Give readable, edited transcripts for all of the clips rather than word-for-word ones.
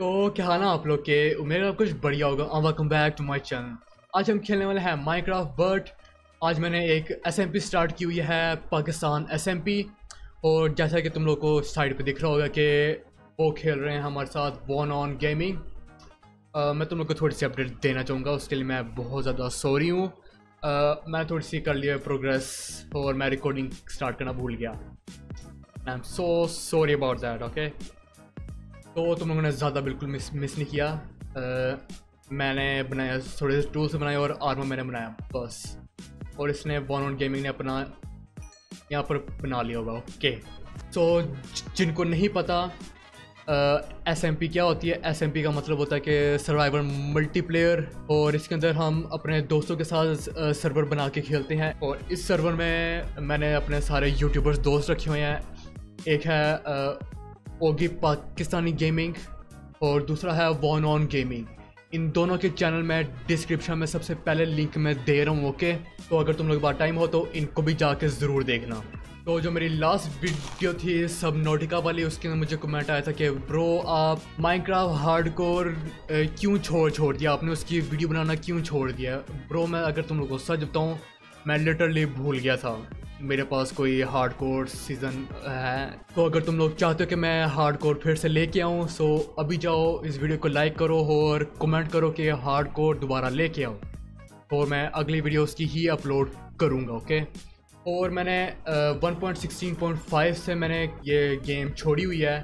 तो क्या हाल है आप लोग के, उम्मीद है कुछ बढ़िया होगा। Welcome back to my channel. आज हम खेलने वाले हैं माइनक्राफ्ट, बट आज मैंने एक SMP स्टार्ट की हुई है, पाकिस्तान SMP। और जैसा कि तुम लोग को साइड पे दिख रहा होगा कि वो खेल रहे हैं हमारे साथ वन ऑन गेमिंग। मैं तुम लोग को थोड़ी सी अपडेट देना चाहूँगा, उसके लिए मैं बहुत ज़्यादा सॉरी हूँ। मैं थोड़ी सी कर लिया प्रोग्रेस और मैं रिकॉर्डिंग स्टार्ट करना भूल गया। I am so sorry about that. Okay, तो तुम लोगों ने ज़्यादा बिल्कुल मिस नहीं किया। मैंने बनाया, थोड़े से टूल्स बनाए और आर्मर मैंने बनाया बस। और इसने वन ऑन गेमिंग ने अपना यहाँ पर बना लिया होगा। ओके, तो जिनको नहीं पता SMP क्या होती है, SMP का मतलब होता है कि सर्वाइवर मल्टीप्लेयर। और इसके अंदर हम अपने दोस्तों के साथ सर्वर बना के खेलते हैं। और इस सर्वर में मैंने अपने सारे यूट्यूबर्स दोस्त रखे हुए हैं। एक है ओगी पाकिस्तानी गेमिंग और दूसरा है वॉन ऑन गेमिंग। इन दोनों के चैनल में डिस्क्रिप्शन में सबसे पहले लिंक मैं दे रहा हूँ। ओके, तो अगर तुम लोग के पास टाइम हो तो इनको भी जाके ज़रूर देखना। तो जो मेरी लास्ट वीडियो थी सब नोटिका वाली, उसके अंदर मुझे कमेंट आया था कि ब्रो आप माइनक्राफ्ट हार्डकोर क्यों छोड़ दिया, आपने उसकी वीडियो बनाना क्यों छोड़ दिया। ब्रो मैं अगर तुम लोगों को सच बताऊँ, मैं लिटरली भूल गया था मेरे पास कोई हार्डकोर सीज़न है। तो अगर तुम लोग चाहते हो कि मैं हार्डकोर फिर से लेके आऊँ, सो अभी जाओ इस वीडियो को लाइक करो और कमेंट करो कि हार्डकोर दोबारा लेके आओ। और मैं अगली वीडियो उसकी ही अपलोड करूँगा। ओके, और मैंने 1.16.5 से मैंने ये गेम छोड़ी हुई है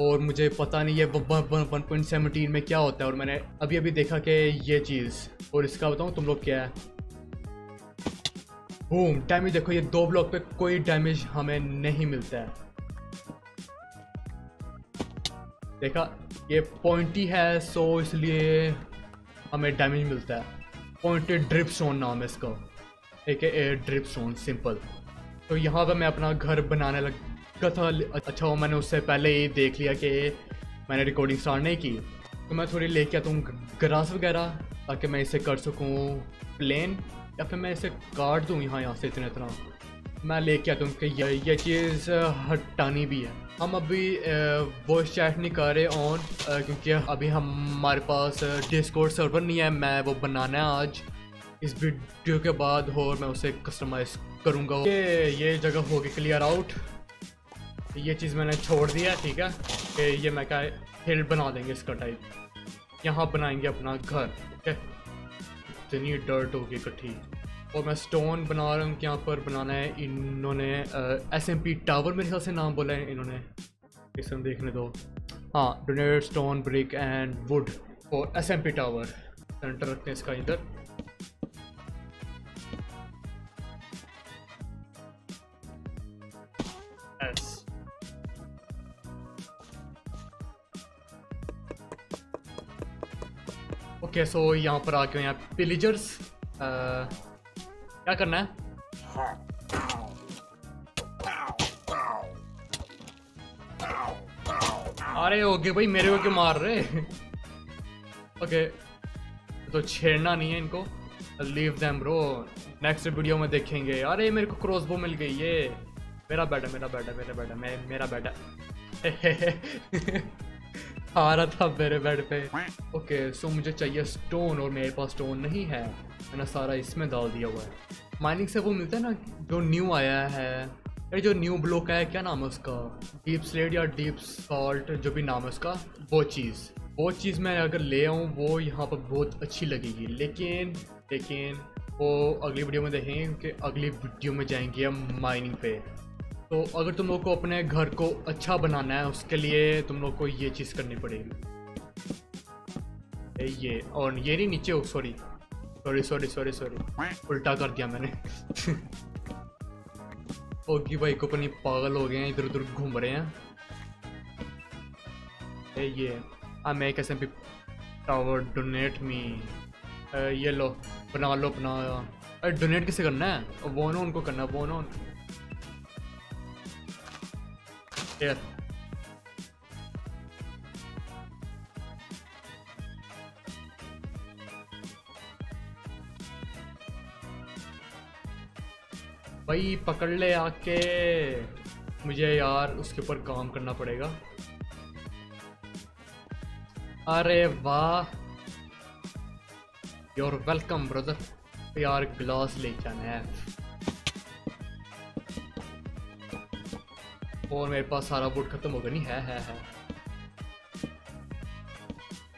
और मुझे पता नहीं है 1.17 में क्या होता है। और मैंने अभी अभी देखा कि ये चीज़, और इसका बताऊँ तुम लोग क्या है, बूम डैमेज। देखो ये दो ब्लॉक पे कोई डैमेज हमें नहीं मिलता है। देखा, ये पॉइंटी है सो इसलिए हमें डैमेज मिलता है। पॉइंटेड ड्रिपस्टोन नाम है इसका, एक ड्रिपस्टोन सिंपल। तो यहाँ पर मैं अपना घर बनाने लगा था। अच्छा वो मैंने उससे पहले ही देख लिया कि मैंने रिकॉर्डिंग स्टार्ट नहीं की। तो मैं थोड़ी लेके आता हूँ ग्रास वगैरह ताकि मैं इसे कर सकूँ प्लेन, या फिर मैं इसे काट दूँ यहाँ से इतना। मैं लेके आता हूँ कि ये चीज़ हटानी भी है। हम अभी वॉइस चैट नहीं कर रहे ऑन, क्योंकि अभी हमारे पास डिस्कॉर्ड सर्वर नहीं है। मैं वो बनाना है आज इस वीडियो के बाद, और मैं उसे कस्टमाइज करूँगा। ये जगह होगी क्लियर आउट, ये चीज़ मैंने छोड़ दिया। ठीक है कि ये मैं क्या हिल बना देंगे इसका टाइप, यहाँ बनाएंगे अपना घर। ओके, इतनी डर्ट होगी इकट्ठी। और मैं स्टोन बना रहा हूँ, यहाँ पर बनाना है। इन्होंने SMP टावर मेरे हिसाब से नाम बोला है इन्होंने, इसमें देखने दो। हाँ, donate stone brick and wood और SMP टावर सेंटर रखते हैं इसका इधर। ओके, सो यहाँ पर आके यहाँ पिलिजर्स क्या करना है। अरे ओके भाई, मेरे को क्यों मार रहे। ओके, तो छेड़ना नहीं है इनको, leave them bro, next video में देखेंगे। अरे मेरे को क्रॉसबो मिल गई, ये मेरा बेटा आ रहा था मेरे बेड पे। ओके, सो मुझे चाहिए स्टोन और मेरे पास स्टोन नहीं है, मैंने सारा इसमें डाल दिया हुआ है। माइनिंग से वो मिलता है ना जो न्यू आया है, अरे जो न्यू ब्लॉक आया, क्या नाम है उसका, डीप स्लेट या डीप सॉल्ट, जो भी नाम है उसका। वो चीज़ मैं अगर ले आऊँ वो यहाँ पर बहुत अच्छी लगेगी। लेकिन वो अगली वीडियो में देखेंगे, क्योंकि अगली वीडियो में जाएंगे हम माइनिंग पे। तो अगर तुम लोग को अपने घर को अच्छा बनाना है, उसके लिए तुम लोग को ये चीज़ करनी पड़ेगी। ये और ये नहीं नीचे, सॉरी उल्टा कर दिया मैंने। ओगी भाई को अपनी पागल हो गए हैं, इधर उधर घूम रहे हैं। ये I make SMP tower donate me, ये लो बना लो अपना। अरे डोनेट किसे करना है, वोनो उनको करना है, वोनो। भाई पकड़ ले आके मुझे यार, उसके ऊपर काम करना पड़ेगा। अरे वाह, योर वेलकम ब्रदर। प्यार ग्लास ले जाना है और मेरे पास सारा वुड खत्म हो गया। नहीं है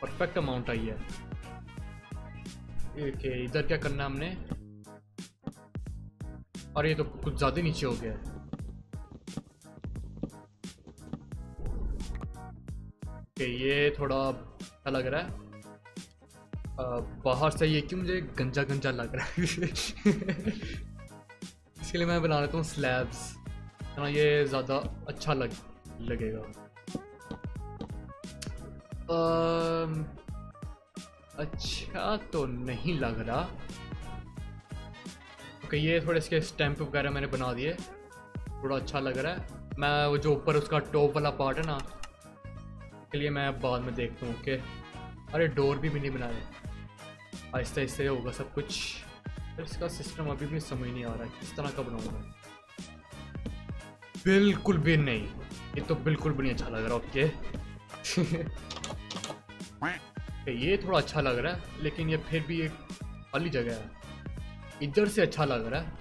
परफेक्ट अमाउंट आई है। ओके, इधर क्या करना हमने? और ये तो कुछ ज्यादा नीचे हो गया है। ओके, ये थोड़ा अच्छा लग रहा है बाहर से। ये क्यों मुझे गंजा गंजा लग रहा है इसके लिए मैं बना लेता हूँ स्लैब्स, है ना, ये ज़्यादा अच्छा लगेगा। अच्छा तो नहीं लग रहा। ओके, ये थोड़े इसके स्टैंप वगैरह मैंने बना दिए, थोड़ा अच्छा लग रहा है। मैं वो जो ऊपर उसका टॉप वाला पार्ट है ना, इसके लिए मैं बाद में देखता हूँ। ओके, अरे डोर भी मैंने बनाया। आहिस्ता आहिस्ता होगा सब कुछ। इसका सिस्टम अभी भी समझ नहीं आ रहा है किस तरह का बनाऊंगा। बिल्कुल भी नहीं, ये तो बिल्कुल भी नहीं अच्छा लग रहा। ओके ये थोड़ा अच्छा लग रहा है, लेकिन ये फिर भी एक खाली जगह है। इधर से अच्छा लग रहा है,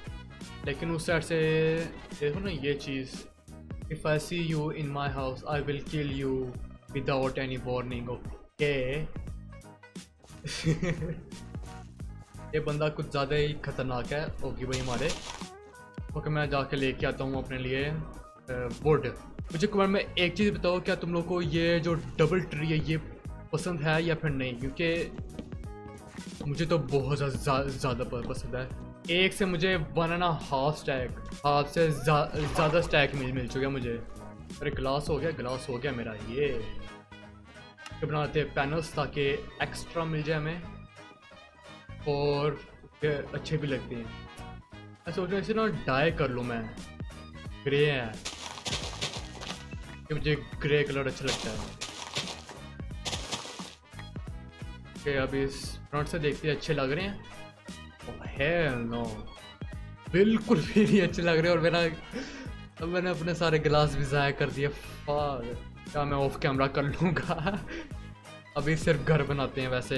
लेकिन उस साइड से देखो ना ये चीज़। If I see you in my house I will kill you without any warning. Okay ये बंदा कुछ ज़्यादा ही खतरनाक है। ओके भाई हमारे। ओके, मैं जाके लेके आता हूँ अपने लिए वुड। मुझे कमेंट में एक चीज़ बताओ, क्या तुम लोग को ये जो डबल ट्री है ये पसंद है या फिर नहीं? क्योंकि मुझे तो बहुत ज़्यादा पसंद है। एक से मुझे 1.5 स्टैक, हाफ से ज़्यादा स्टैक मिल चुका मुझे। अरे ग्लास हो गया मेरा। ये बनाते हैं पैनल्स ताकि एक्स्ट्रा मिल जाए हमें और अच्छे भी लगते हैं। मैं सोच रहा हूँ इसे ना डाई कर लूँ मैं। ग्रे है, मुझे ग्रे कलर अच्छा लगता है। ओके, अब इस फ्रंट से देखते हैं अच्छे लग रहे हैं। नो, बिल्कुल भी नहीं अच्छे लग रहे। और मेरा अब मैंने अपने सारे गिलास भी ज़ाया कर दिए। फार क्या मैं ऑफ कैमरा कर लूँगा। अभी सिर्फ घर बनाते हैं वैसे।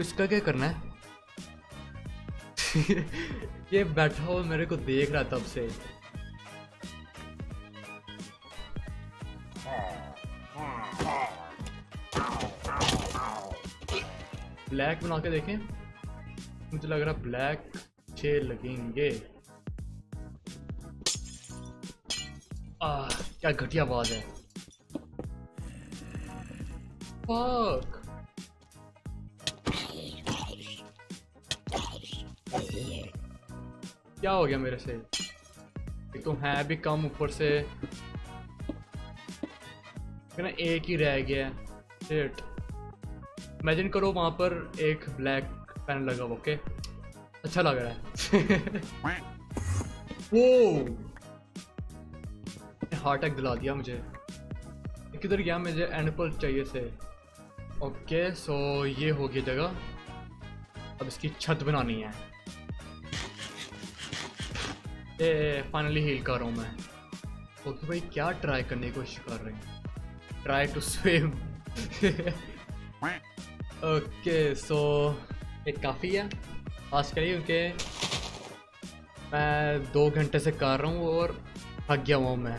इसका क्या करना है? ये बैठा हुआ मेरे को देख रहा तब से। ब्लैक बना के देखें, मुझे लग रहा ब्लैक अच्छे लगेंगे। क्या घटिया आवाज है। फक, क्या हो गया मेरे से? ये तो है भी कम, ऊपर से ना एक ही रह गया। शिट, इमेजिन करो वहां पर एक ब्लैक पैनल लगा। ओके, अच्छा लग रहा है। वो हार्ट अटैक दिला दिया मुझे। किधर गया? मुझे एंडपल चाहिए से। ओके, सो ये हो गई जगह। अब इसकी छत बनानी है। फाइनली हील कर रहा हूँ मैं। ओके भाई, क्या ट्राई करने की कोशिश कर रहे हैं? Try to swim. Okay, so ये काफ़ी है आज के लिए, क्योंकि मैं 2 घंटे से कर रहा हूँ और थक गया हुआ मैं।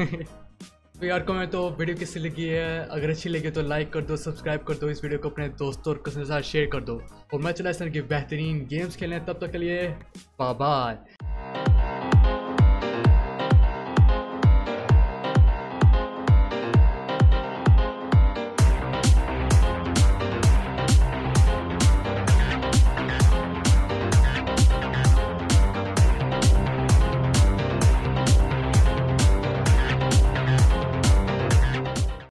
तो यार, कमेंट तो वीडियो कैसी लगी है? अगर अच्छी लगी तो लाइक कर दो, सब्सक्राइब कर दो, इस वीडियो को अपने दोस्तों और कज़न के साथ शेयर कर दो। और मैं चला इस तरह की बेहतरीन गेम्स खेलें। तब तक के लिए बाय बाय।